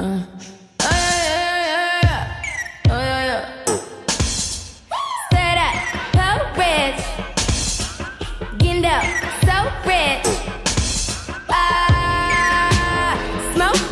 Set up, so rich. Getting down, so rich. Smoke.